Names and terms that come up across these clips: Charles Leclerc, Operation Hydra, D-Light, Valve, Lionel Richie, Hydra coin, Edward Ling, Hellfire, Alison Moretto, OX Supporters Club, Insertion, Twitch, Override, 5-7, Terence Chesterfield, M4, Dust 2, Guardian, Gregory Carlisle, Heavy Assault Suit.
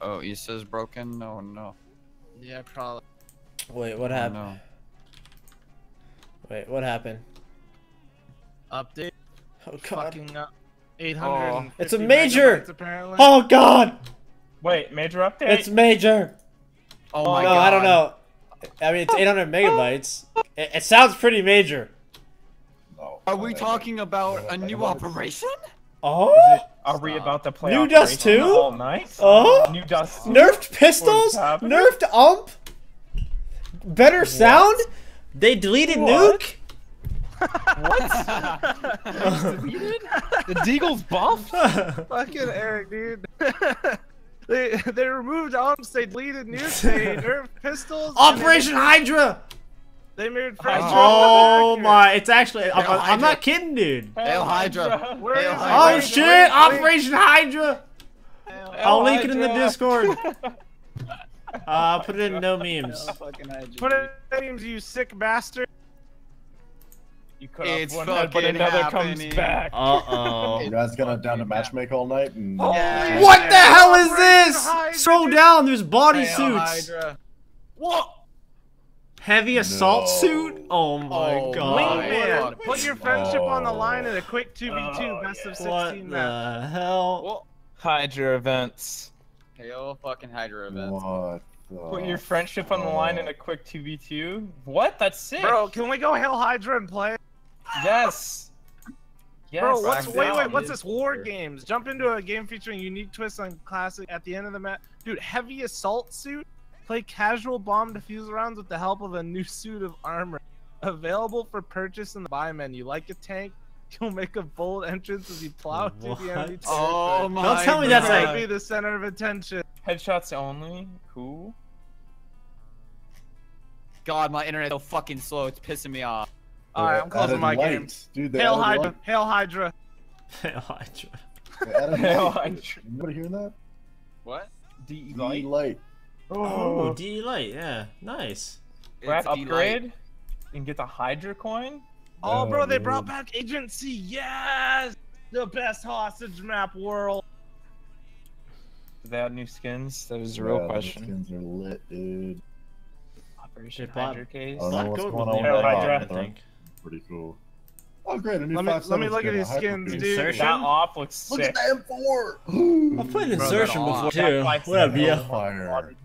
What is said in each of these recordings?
Oh, he says broken? No, no. Yeah, probably. Wait, what happened? No. Wait, what happened? Update. Oh god. Fucking up. 800. Oh. It's a major. Apparently. Oh god. Wait, major update. It's major. Oh my god. No, I don't know. I mean, it's 800 megabytes. It sounds pretty major. No, are we talking about a new operation? Oh. Are we about to play new Dust 2 all night? Oh. New Dust 2. Nerfed pistols. Nerfed ump. Better sound. What? They deleted what? Nuke. What? The Deagle's buff? Fucking Eric, dude. They removed arms, they deleted nukes, they nerfed pistols. Operation Hydra! They made Hydra. Oh my, it's actually, I'm not kidding, dude. Hail Hydra. Where is Hydra. Oh shit, wait. Operation Hydra! I'll link it in the Discord. Put it in no memes. Put it in memes, you sick bastard. You cut it's off one head, but another happening. Comes back. Uh-oh. You guys gonna down to matchmaker all night? And... Yeah. What the hell is this? Hydra. Scroll down, there's body suits. What? Heavy assault suit? Oh my god. Wingman, put your friendship on the line in a quick 2v2 best of 16 what match. What the hell? What? Hydra events. Hail fucking Hydra events. What? Put your friendship on the line in a quick 2v2? What? That's sick! Bro, can we go Hail Hydra and play? Yes! Yes! Bro, what's, wait, what's this War Games? Jump into a game featuring unique twists on classic at the end of the match. Dude, Heavy Assault Suit? Play casual bomb defuse rounds with the help of a new suit of armor. Available for purchase in the buy menu. Like a tank, you'll make a bold entrance as you plow through the enemy territory. Oh my god! Don't tell me that's like... be the center of attention. Headshots only? Who? God, my internet's so fucking slow. It's pissing me off. Alright, I'm closing my games. Dude, Hail Hydra. Hail Hydra. Hail Hydra. Hail Hydra. Anybody hear that? What? D-Light. D-Light. Oh, D-Light. Yeah, nice. Grab upgrade and get the Hydra coin. Oh, bro, they brought back Agency. Yes, the best hostage map world. Without new skins, that was a real question. Skins are lit, dude. Operation Hydra case. I don't know what's going on with Hydra. I think pretty cool. Oh, great, a new 5-7. Let me look at these skins, dude. Insertion? That off looks sick. Look at the M4. I've played Insertion before too. What up, yeah?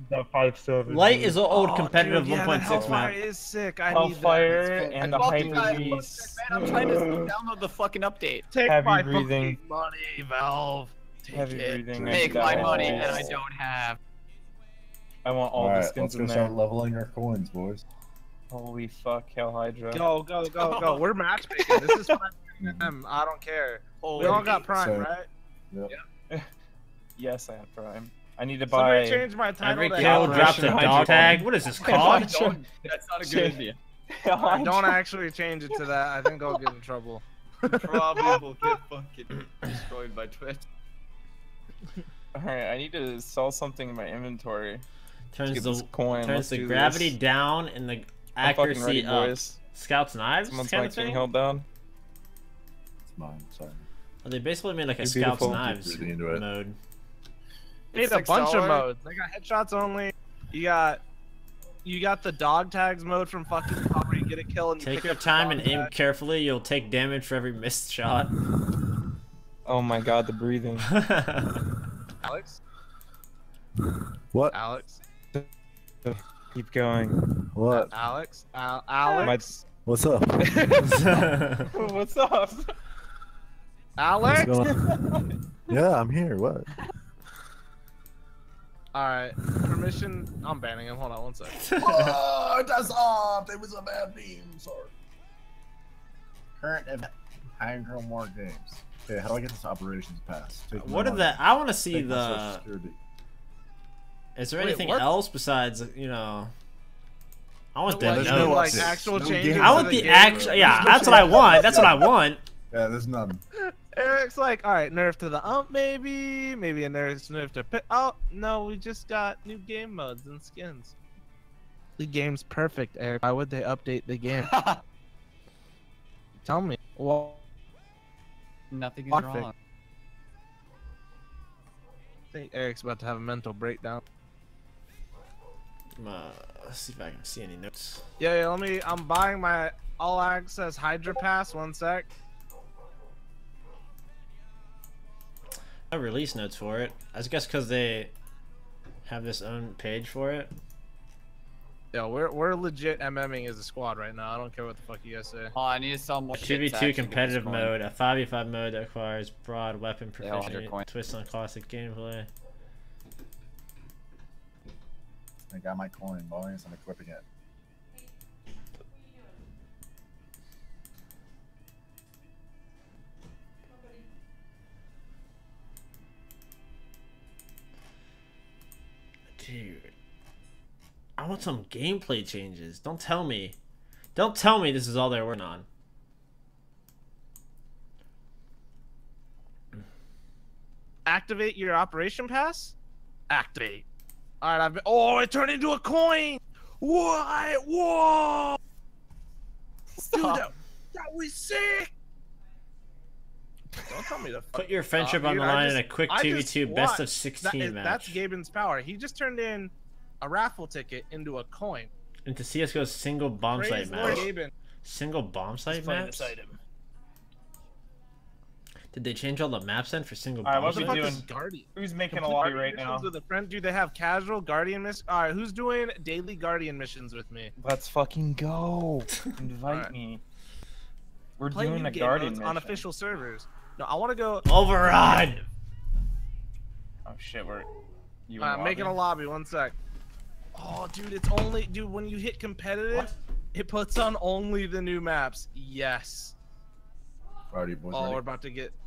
The 5-7. Light is an old competitive 1.6 map. Hellfire is sick. I need Hellfire and the Hyper Beast. I'm trying to download the fucking update. Take my fucking money, Valve. Take my money that I don't have. I want all the skins in there. Let's go start leveling our coins, boys. Holy fuck, Hail Hydra. Go, go, go, go. We're matchmaking. This is 5 PM. I don't care. Holy we all got Prime, right? Yep. Yep. Yes, I have Prime. I need to buy... Somebody change my title to Hail Hydra. Dropped a dog tag? What is this called? That's not a good idea. Don't actually change it to that. I think I'll get in trouble. Probably will get fucking destroyed by Twitch. Alright, I need to sell something in my inventory. Turns the gravity down and the accuracy up. Boys. Scouts knives? Someone's kind of thing? Held down. It's mine, sorry. Well, they basically made like a Scouts knives mode. They made a bunch of modes. They got headshots only. You got the dog tags mode from fucking Power. You get a kill and you take your time and aim carefully. You'll take damage for every missed shot. Oh my god, the breathing. Alex? What? Alex? Keep going. What? Alex? Alex? What's up? What's up? Alex? Yeah, I'm here. What? Alright. Permission. I'm banning him. Hold on one second. Oh, that's off. It was a bad name. Sorry. Current event. Hydra War Games. Okay, how do I get this operations pass? What are the... I want to see the... Is there anything else besides, you know? I want the like actual changes. I want the actual. Yeah, that's what I want. That's what I want. Yeah, there's none. Eric's like, all right, nerf to the ump, maybe, maybe a nerf to pit. Oh no, we just got new game modes and skins. The game's perfect, Eric. Why would they update the game? Tell me. Well, nothing is wrong. think Eric's about to have a mental breakdown. Let's see if I can see any notes. Yeah, yeah, I'm buying my all access Hydra pass, one sec. No release notes for it. I guess because they have this own page for it. Yeah, we're legit MMing as a squad right now. I don't care what the fuck you guys say. Oh, I need to sell more shit. 2v2 competitive mode, a 5v5 mode that requires broad weapon proficiency, twist on classic gameplay. I got my coin, boys. I'm equipping it. Dude, I want some gameplay changes. Don't tell me this is all they're working on. Activate your operation pass? Activate. Alright, I've been. Oh, it turned into a coin! What? Whoa! Stop. Dude, that was sick! Don't tell me to put your friendship on the line in a quick 2v2 best of 16 match. That's Gaben's power. He just turned in a raffle ticket into a coin. Into CSGO's single bomb site match. Single bomb site match? Did they change all the maps then for single bomb? All right, what are we doing? Guardian. Who's making a lobby right now? With a friend? Do they have casual Guardian missions? All right, who's doing daily Guardian missions with me? Let's fucking go. Invite me. We're doing a Guardian mission on official servers. No, I want to go Override. Oh shit, we're. I'm making a lobby. One sec. Oh, dude, it's only when you hit competitive, it puts on only the new maps. Yes. Alrighty, boys. Oh, we're about to get.